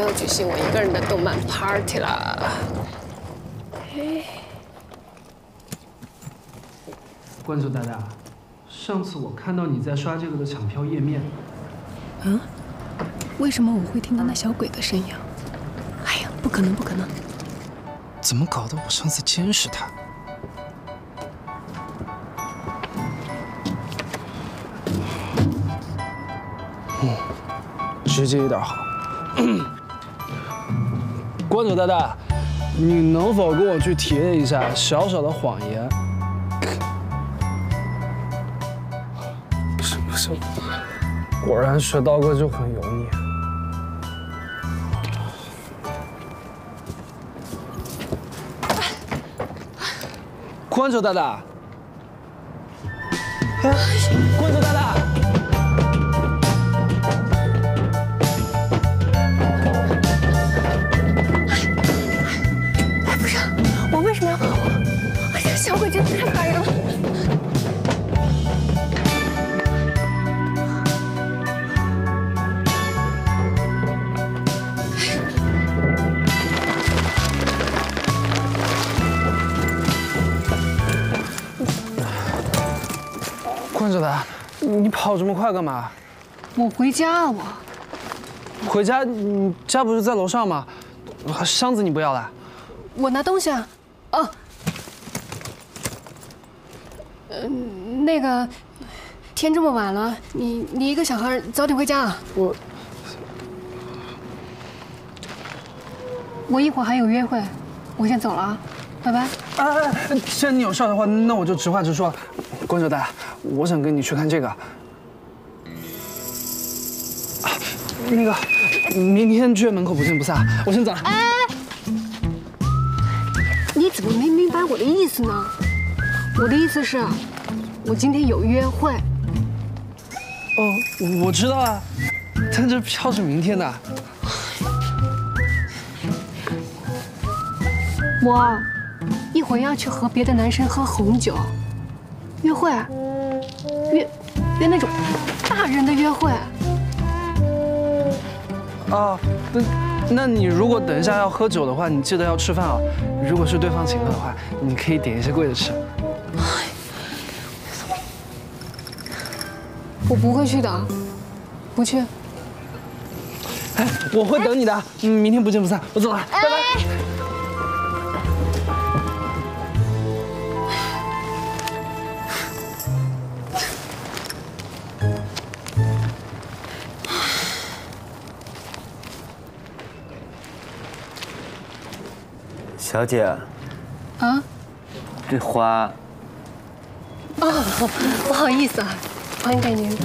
没有举行我一个人的动漫 party 了。哎，关注大大，上次我看到你在刷这个的抢票页面。啊？为什么我会听到那小鬼的声音啊？哎呀，不可能，不可能！怎么搞得我上次监视他？ 直接一点好。关主大大，你能否跟我去体验一下小小的谎言？什么什么？果然学刀哥就很油腻。关主大大，哎，关主大大。 小鬼真的太烦人了！关主大，你跑这么快干嘛？我回家啊，我。回家？你家不是在楼上吗？箱子你不要了？我拿东西啊。哦。 那个，天这么晚了，你一个小孩早点回家啊！我一会儿还有约会，我先走了啊，拜拜。啊，既然你有事的话，那我就直话直说。关主大，我想跟你去看这个。啊，那个，明天剧院门口不见不散。我先走了。哎，你怎么没明白我的意思呢？ 我的意思是，我今天有约会。哦，我知道啊，但这票是明天的。我一会儿要去和别的男生喝红酒，约会，约那种大人的约会。啊，那你如果等一下要喝酒的话，你记得要吃饭啊。如果是对方请客的话，你可以点一些贵的吃。 我不会去的，不去。哎，我会等你的，明天不见不散。我走了，拜拜。小姐。啊？这花。哦，不好意思啊。 还给您。